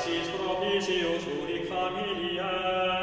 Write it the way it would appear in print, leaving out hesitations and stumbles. Asis propitius unic familiae